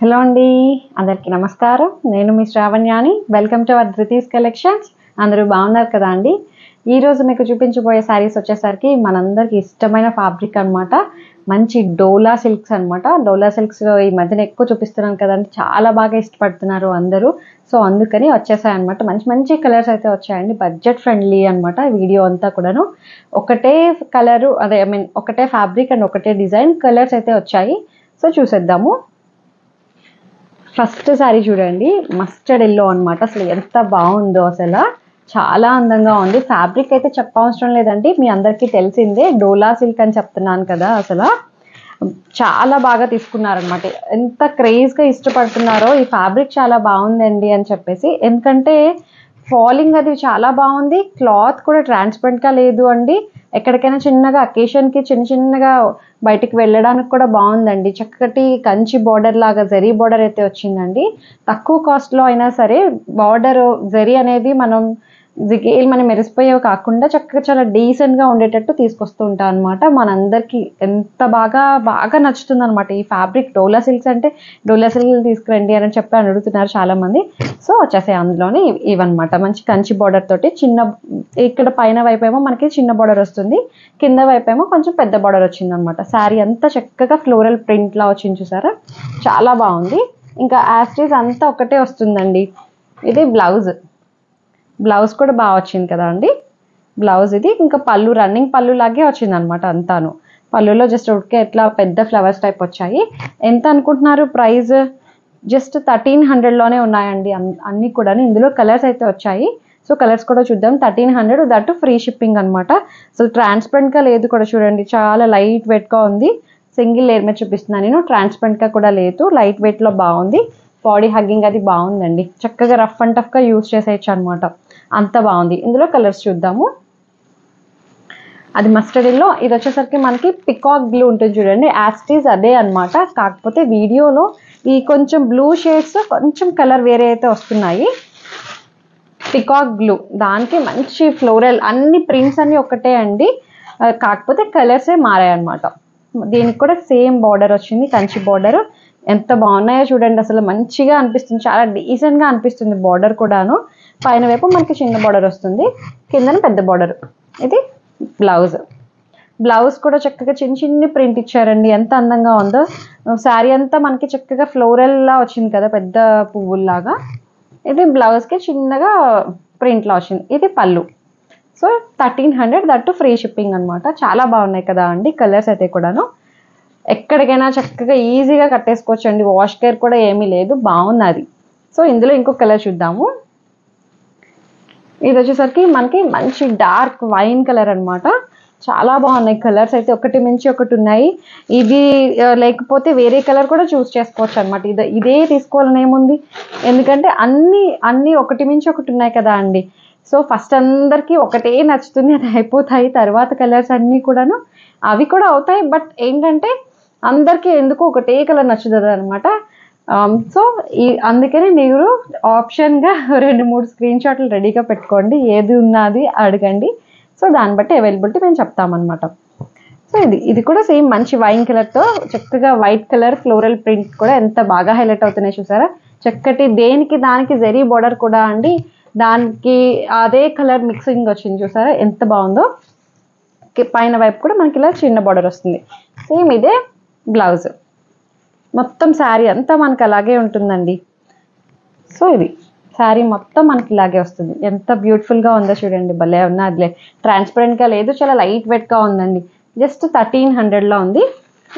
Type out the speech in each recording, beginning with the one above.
Hello अंडी अंदर की नमस्कारम नेनु मी श्रावण्यानी welcome to our Dhruthis collections अंदरू बागुन्नारु कदा अंडी ई रोजु मीकु चूपिंचबोये सारीस वच्चेसरिकी मनंदरिकी इष्टमैन फैब्रिक अन्नमाट मंची डोला सिल्क्स अन्नमाट डोला सिल्क्स लो ई मध्यने एक्कुव चूपिस्तुन्नानु कदांडी चाला बागा इष्टपडुतुन्नारु अंदरू सो अंदुकनि वच्चेसायि अन्नमाट मंची मंची कलर्स अयिते वच्चायंडी बड्जेट फ्रेंडली अन्नमाट वीडियो अंता कूडानु ओकटे कलर अदे I mean ओकटे फैब्रिक अंड ओकटे डिजाइन कलर्स अयिते वच्चायि सो चूसेद्दाము फस्ट सारी चूडंडी मस्टर्ड येलो अन्नमाट असलु एंत बागुंदो असलु चाला अंदंगा उंदी फैब्रिक अयिते चेप्पवसरं लेदंडी मी अंदरिकी तेलिसिंदे डोला सिल्क अनि चेप्तुन्नानु कदा असलु చాలా బాగా తీసుకున్నారు అన్నమాట ఎంత క్రేజ్ గా ఇష్టపడుతున్నారో ఈ ఫ్యాబ్రిక్ చాలా బాగుందండి అని చెప్పేసి ఎందుకంటే ఫాలింగ్ అది చాలా బాగుంది క్లాత్ కూడా ట్రాన్స్పరెంట్ గా లేదు అండి ఎక్కడికైనా చిన్నగా అకేషన్ కి చిన్న చిన్నగా బయటికి వెళ్ళడానికి కూడా బాగుందండి చక్కటి కంచి బోర్డర్ లాగా జరీ బోర్డర్ అయితే వచ్చిందండి తక్కువ కాస్ట్ లో అయినా సరే బోర్డర్ జరీ అనేది మనం జిగేల్ మనం మెరిసిపోయేవి కాకుండా చక్కగా చాలా డీసెంట్ గా ఉండేటట్టు తీసుకొస్తూ ఉంటాం అన్నమాట మనందరికీ ఎంత బాగా నచ్చుతుంది అన్నమాట ఈ ఫ్యాబ్రిక్ డోలా సిల్క్స్ అంటే డోలా సిల్క్ తీసుకురండి అని చెప్పి అడుగుతున్నారు చాలా మంది సో వచ్చేసే అందులోనే ఇవన్నమాట మంచి కంచి బోర్డర్ తోటి చిన్న ఇక్కడ పైన వైపేమో మనకి చిన్న బోర్డర్ వస్తుంది కింద వైపేమో కొంచెం పెద్ద బోర్డర్ వచ్చింది అన్నమాట సారీ అంతా చక్కగా ఫ్లోరల్ ప్రింట్ లా వచ్చింది చూసారా చాలా బాగుంది ఇంకా యాస్టీస్ అంతా ఒకటే వస్తుందండి ఇది బ్లౌజ్ కూడా బాగా వచ్చింది కదా అండి బ్లౌజ్ ఇది ఇంకా పళ్ళు రన్నింగ్ పళ్ళు లాగే వచ్చింది అన్నమాట అంతాను పళ్ళులో జస్ట్ ఉడికే ఇట్లా పెద్ద ఫ్లవర్స్ టైప్ వచ్చాయి ఎంత అనుకుంటున్నారు ప్రైస్ జస్ట్ 1300 లోనే ఉన్నాయండి అన్ని కూడా ఇందులో కలర్స్ అయితే వచ్చాయి సో కలర్స్ కూడా చూద్దాం 1300 దట్ ఫ్రీ షిప్పింగ్ అన్నమాట సో ట్రాన్స్పరెంట్ గా లేదు కూడా చూడండి చాలా లైట్ వెయిట్ గా ఉంది సింగిల్ లేయర్ మీద చూపిస్తున్నాను నేను ట్రాన్స్పరెంట్ గా కూడా లేదు లైట్ వెయిట్ లో బాగుంది బాడీ హగ్గింగ్ అది బాగుందండి చక్కగా రఫ్ అండ్ టఫ్ గా యూస్ చేసేయచ్చు అన్నమాట అంత బాగుంది ఇందులో కలర్స్ చూద్దాము అది మస్టర్డ్ ఎల్లో ఇది వచ్చేసరికి మనకి పికాక్ బ్లూ ఉంటుంది చూడండి యాస్టీస్ అదే అన్నమాట కాకపోతే వీడియోలో ఈ కొంచెం బ్లూ షేడ్స్ కొంచెం కలర్ వేరే అయితే వస్తున్నాయి పికాక్ బ్లూ దానికి మంచి ఫ్లోరల్ అన్ని ప్రింట్స్ అన్ని ఒకటే అండి కాకపోతే కలర్సే మారాయి అన్నమాట దీనికి కూడా సేమ్ బార్డర్ వచ్చింది కంచి బార్డర్ ఎంత బాగున్నాయో చూడండి అసలు మంచిగా అనిపిస్తుంది చాలా డీసెంట్ గా అనిపిస్తుంది బార్డర్ కూడాను పైన వైపు మనకి చిన్న బార్డర్ వస్తుంది కిందన పెద్ద బార్డర్ ఇది బ్లౌజ్ కూడా చక్కగా చిన్న చిన్న ప్రింట్ ఇచ్చారండి ఎంత అందంగా ఉందో శారీ అంతా మనకి చక్కగా ఫ్లోరల్ లా వచ్చింది కదా పెద్ద పువ్వుల్లాగా ఇది బ్లౌజ్ కి చిన్నగా ప్రింట్ లా వచ్చింది ఇది పళ్ళు సో 1300 దట్టు ఫ్రీ షిప్పింగ్ అన్నమాట చాలా బాగున్నాయి కదా అండి కలర్స్ అయితే కూడాను ఎక్కడికైనా చక్కగా ఈజీగా కట్టేసుకోవచ్చండి వాష్ కేర్ కూడా ఏమీ లేదు బాగున్నది సో ఇందులో ఇంకో కలర్ చూద్దాము ఇది వచ్చేసరికి మనకి మంచి డార్క్ వైన్ కలర్ అన్నమాట చాలా బాగున్నాయి కలర్స్ అయితే ఒకటి మించి ఒకటి ఉన్నాయి ఇది లేకపోతే వేరే కలర్ కూడా చూస్ చేసుకోవచ్చు అన్నమాట ఇదే తీసుకోవాలని ఏముంది ఎందుకంటే అన్ని ఒకటి మించి ఒకటి ఉన్నాయి కదా అండి సో ఫస్ట్ అందరికీ ఒకటే నచ్చుతుంది అది అయిపోతాయి తర్వాత కలర్స్ అన్నీ కూడాను అవి కూడా అవుతాయి బట్ ఏంటంటే అందరికీ ఎందుకు ఒకటే కలర్ నచ్చుతుంది అనమాట సో ఈ అందుకనే మీరు ఆప్షన్గా 2-3 స్క్రీన్ షాట్లు రెడీగా పెట్టుకోండి ఏది ఉన్నది అడగండి సో దాన్ని బట్టి అవైలబిలిటీ మేము చెప్తామన్నమాట సో ఇది కూడా సేమ్ మంచి వైన్ కలర్తో చక్కగా వైట్ కలర్ ఫ్లోరల్ ప్రింట్ కూడా ఎంత బాగా హైలైట్ అవుతున్నాయి చూసారా చక్కటి దేనికి దానికి జరీ బోర్డర్ కూడా అండి దానికి అదే కలర్ మిక్సింగ్ వచ్చింది చూసారా ఎంత బాగుందో పైన వైపు కూడా మనకి ఇలా చిన్న బార్డర్ వస్తుంది సేమ్ ఇదే బ్లౌజ్ మొత్తం శారీ అంతా మనకు అలాగే ఉంటుందండి సో ఇది శారీ మొత్తం మనకి ఇలాగే వస్తుంది ఎంత బ్యూటిఫుల్గా ఉందో చూడండి భలే ఉన్నదిలే ట్రాన్స్పరెంట్గా లేదు చాలా లైట్ వెయిట్గా ఉందండి జస్ట్ 1300లో ఉంది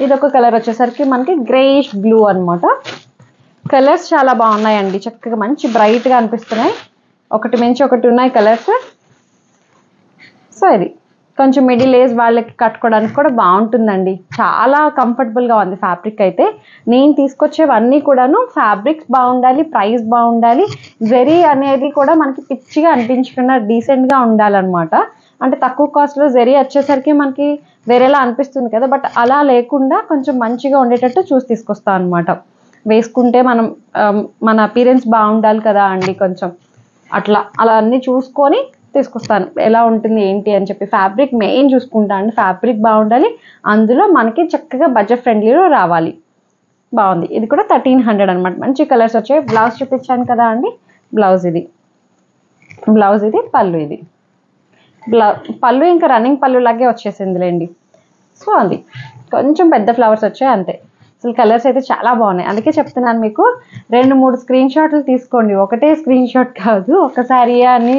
ఇది ఒక కలర్ వచ్చేసరికి మనకి గ్రేష్ బ్లూ అనమాట కలర్స్ చాలా బాగున్నాయండి చక్కగా మంచి బ్రైట్గా అనిపిస్తున్నాయి ఒకటి మించి ఒకటి ఉన్నాయి కలర్స్ సో ఇది కొంచెం మిడిల్ ఏజ్ వాళ్ళకి కట్టుకోవడానికి కూడా బాగుంటుందండి చాలా కంఫర్టబుల్గా ఉంది ఫ్యాబ్రిక్ అయితే నేను తీసుకొచ్చేవన్నీ కూడాను ఫ్యాబ్రిక్స్ బాగుండాలి ప్రైస్ బాగుండాలి జరీ అనేది కూడా మనకి పిచ్చిగా అనిపించకుండా డీసెంట్గా ఉండాలన్నమాట అంటే తక్కువ కాస్ట్లో జరీ వచ్చేసరికి మనకి వేరేలా అనిపిస్తుంది కదా బట్ అలా లేకుండా కొంచెం మంచిగా ఉండేటట్టు చూసి తీసుకొస్తాం అన్నమాట వేసుకుంటే మనం మన అపీరెన్స్ బాగుండాలి కదా అండి కొంచెం అలా అన్నీ చూసుకొని తీసుకొస్తాను ఎలా ఉంటుంది ఏంటి అని చెప్పి ఫ్యాబ్రిక్ మెయిన్ చూసుకుంటా అండి ఫ్యాబ్రిక్ బాగుండాలి అందులో మనకి చక్కగా బడ్జెట్ ఫ్రెండ్లీలో రావాలి బాగుంది. ఇది కూడా 1300 అన్నమాట. మంచి కలర్స్ వచ్చాయి. బ్లౌజ్ చూపించాను కదా అండి, బ్లౌజ్ ఇది పళ్ళు, ఇది పళ్ళు ఇంకా రన్నింగ్ పళ్ళు లాగే వచ్చేసిందిలేండి. సో అది కొంచెం పెద్ద ఫ్లవర్స్ వచ్చాయి అంతే. అసలు కలర్స్ అయితే చాలా బాగున్నాయి. అందుకే చెప్తున్నాను మీకు 2-3 స్క్రీన్ షాట్లు తీసుకోండి, ఒకటే స్క్రీన్ షాట్ కాదు ఒకసారి అని.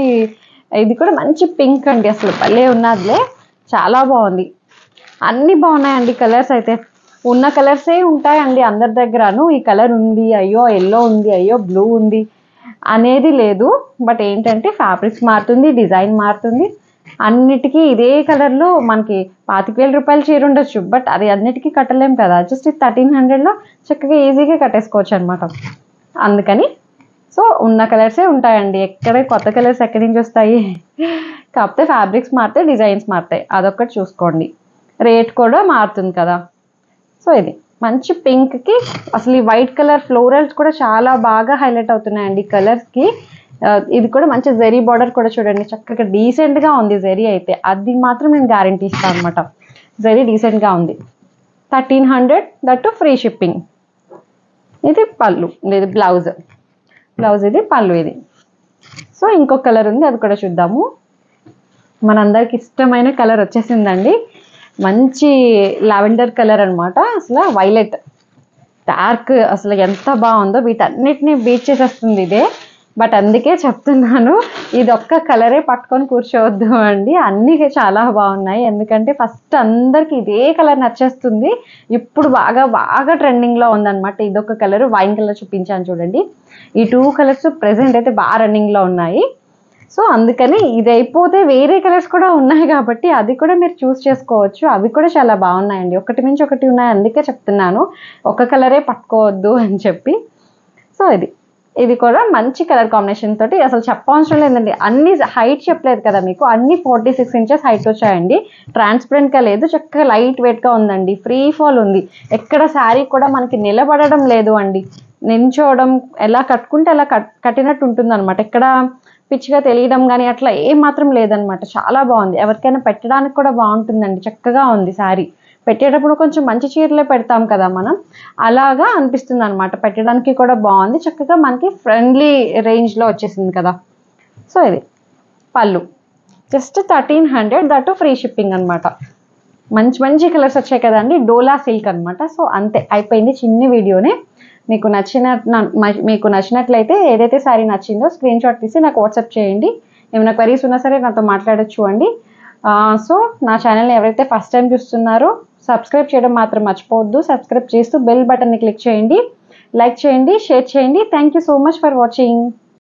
ఇది కూడా మంచి పింక్ అండి, అసలు భలే ఉన్నదిలే, చాలా బాగుంది. అన్నీ బాగున్నాయండి కలర్స్ అయితే. ఉన్న కలర్సే ఉంటాయండి అందరి దగ్గరను. ఈ కలర్ ఉంది, అయ్యో ఎల్లో ఉంది, అయ్యో బ్లూ ఉంది అనేది లేదు. బట్ ఏంటంటే ఫ్యాబ్రిక్స్ మారుతుంది, డిజైన్ మారుతుంది. అన్నిటికీ ఇదే కలర్లో మనకి 25,000 రూపాయలు చీర ఉండొచ్చు, బట్ అది అన్నిటికీ కట్టలేం కదా. జస్ట్ 1300లో చక్కగా ఈజీగా కట్టేసుకోవచ్చు అనమాట. అందుకని సో ఉన్న కలర్సే ఉంటాయండి, ఎక్కడ కొత్త కలర్స్ ఎక్కడి నుంచి వస్తాయి. కాకపోతే ఫ్యాబ్రిక్స్ మారితే డిజైన్స్ మారుతాయి, అదొక్కటి చూసుకోండి. రేట్ కూడా మారుతుంది కదా. సో ఇది మంచి పింక్కి అసలు ఈ వైట్ కలర్ ఫ్లోరల్స్ కూడా చాలా బాగా హైలైట్ అవుతున్నాయండి కలర్స్కి. ఇది కూడా మంచి జెరీ బార్డర్ కూడా చూడండి, చక్కగా డీసెంట్గా ఉంది జెరీ అయితే. అది మాత్రం నేను గ్యారంటీ ఇస్తాను అనమాట, జెరీ డీసెంట్గా ఉంది. 1300 దట్ ఫ్రీ షిప్పింగ్. ఇది పళ్ళు, ఇది బ్లౌజ్, ఇది పళ్ళు ఇది. సో ఇంకొక కలర్ ఉంది, అది కూడా చూద్దాము. మనందరికి ఇష్టమైన కలర్ వచ్చేసిందండి, మంచి లావెండర్ కలర్ అనమాట. అసలు వైలెట్ డార్క్ అసలు ఎంత బాగుందో, వీటన్నిటిని బీట్ చేసేస్తుంది ఇదే. బట్ అందుకే చెప్తున్నాను ఇదొక్క కలరే పట్టుకొని కూర్చోవద్దు అండి, అన్నీ చాలా బాగున్నాయి. ఎందుకంటే ఫస్ట్ అందరికి ఇదే కలర్ నచ్చేస్తుంది. ఇప్పుడు బాగా బాగా ట్రెండింగ్లో ఉందన్నమాట. ఇదొక కలరు వైన్ కలర్ చూపించాను చూడండి. ఈ 2 కలర్స్ ప్రెసెంట్ అయితే బాగా రన్నింగ్లో ఉన్నాయి. సో అందుకని ఇది అయిపోతే వేరే కలర్స్ కూడా ఉన్నాయి కాబట్టి అది కూడా మీరు చూస్ చేసుకోవచ్చు. అవి కూడా చాలా బాగున్నాయండి, ఒకటి మించి ఒకటి ఉన్నాయి. అందుకే చెప్తున్నాను ఒక కలరే పట్టుకోవద్దు అని చెప్పి. సో ఇది కూడా మంచి కలర్ కాంబినేషన్ తోటి. అసలు చెప్పవసరం లేదండి, అన్ని హైట్ చెప్పలేదు కదా మీకు, అన్ని 46 ఇంచెస్ హైట్ వచ్చాయండి. ట్రాన్స్పరెంట్గా లేదు, చక్కగా లైట్ వెయిట్గా ఉందండి, ఫ్రీ ఫాల్ ఉంది. ఎక్కడ శారీ కూడా మనకి నిలబడడం లేదు అండి, నించోవడం ఎలా కట్టుకుంటే అలా కట్టినట్టు ఉంటుంది అనమాట. ఎక్కడ పిచ్చిగా తెలియడం కానీ అట్లా ఏమాత్రం లేదనమాట. చాలా బాగుంది, ఎవరికైనా పెట్టడానికి కూడా బాగుంటుందండి, చక్కగా ఉంది శారీ. పెట్టేటప్పుడు కొంచెం మంచి చీరలే పెడతాం కదా మనం, అలాగా అనిపిస్తుంది అనమాట. పెట్టడానికి కూడా బాగుంది, చక్కగా మనకి ఫ్రెండ్లీ రేంజ్లో వచ్చేసింది కదా. సో ఇది పళ్ళు, జస్ట్ 1300 దట్ ఫ్రీ షిప్పింగ్ అనమాట. మంచి మంచి కలర్స్ వచ్చాయి కదండి, డోలా సిల్క్ అనమాట. సో అంతే అయిపోయింది చిన్న వీడియోనే. మీకు నచ్చినట్లయితే ఏదైతే శారీ నచ్చిందో స్క్రీన్ షాట్ తీసి నాకు వాట్సాప్ చేయండి. ఏమైనా క్వరీస్ ఉన్నా సరే నాతో మాట్లాడచ్చు అండి. సో నా ఛానల్ని ఎవరైతే ఫస్ట్ టైం చూస్తున్నారో సబ్స్క్రైబ్ చేయడం మాత్రం మర్చిపోవద్దు. సబ్స్క్రైబ్ చేస్తూ బెల్ బటన్ని క్లిక్ చేయండి, లైక్ చేయండి, షేర్ చేయండి. Thank you so much for watching.